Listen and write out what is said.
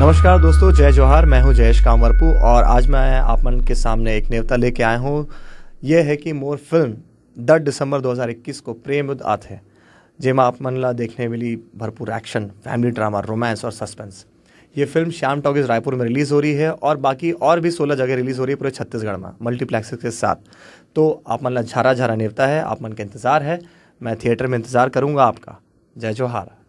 नमस्कार दोस्तों, जय जोहार। मैं हूं जयेश कांवरपुर और आज मैं आप मन के सामने एक न्योता लेके आया हूं। यह है कि मोर फिल्म 10 दिसंबर 2021 को प्रेम युद्ध आते है, जेमा आप मनला देखने मिली भरपूर एक्शन, फैमिली ड्रामा, रोमांस और सस्पेंस। ये फिल्म श्याम टॉकिस रायपुर में रिलीज़ हो रही है और बाकी और भी 16 जगह रिलीज़ हो रही है पूरे छत्तीसगढ़ में मल्टीप्लेक्स के साथ। तो आप मनला झारा झारा न्योता है, आप मन का इंतज़ार है। मैं थिएटर में इंतज़ार करूँगा आपका। जय जोहार।